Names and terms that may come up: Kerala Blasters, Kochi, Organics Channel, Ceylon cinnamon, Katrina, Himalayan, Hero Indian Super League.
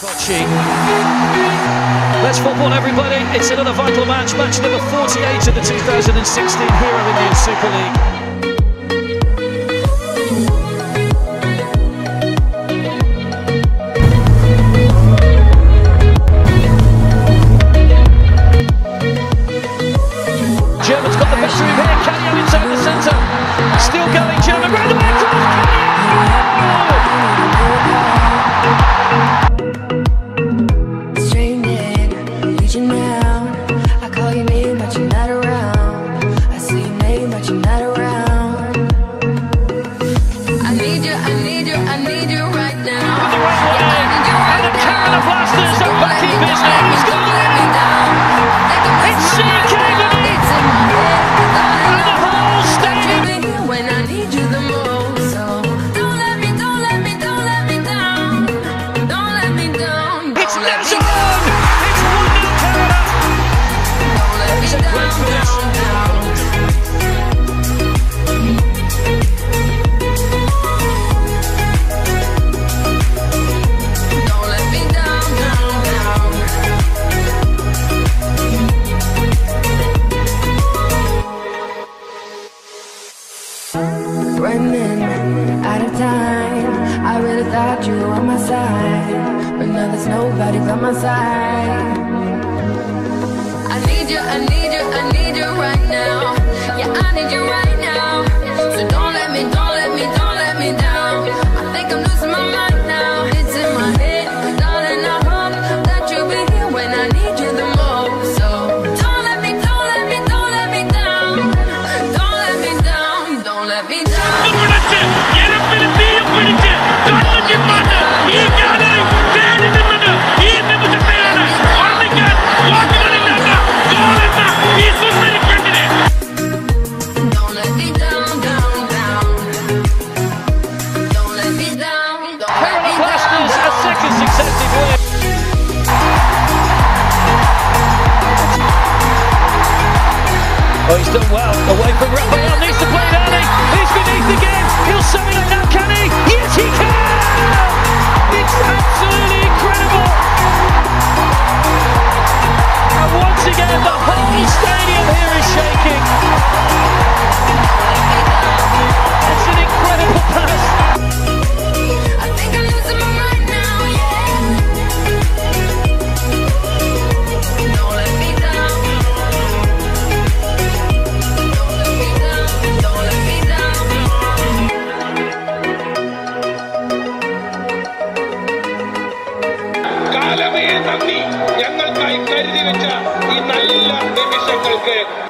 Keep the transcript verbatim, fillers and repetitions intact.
Kochi. Let's football, everybody. It's another vital match, match number forty-eight of the two thousand sixteen Hero Indian Super League. German's got the best room here. Kalyan inside the centre. Still going, German round the back cross. Kalyan! Streaming, reaching down. I call your name, but you're not around. I see your name, but you're not around. I need you, I need you, I need you right now. With the right one in. And the Karen of Blasters are back in business. Running out of time, I really thought you were on my side, but now there's nobody on my side. I need you, I need you, I need you right now. Yeah, I need you right now. So don't let me, don't let me, don't let me down. I think I'm losing my mind now. It's in my head, darling, I hope that you'll be here when I need you the most. So don't let me, don't let me, don't let me down. Don't let me down, don't let me down. Oh, he's done well. Away from Rafael, needs to play it early. He's beneath the game. He'll sum it up now, can he? Yes, he can! It's absolutely incredible. And once again, the whole stadium here is shaking. It's an incredible pass. I am not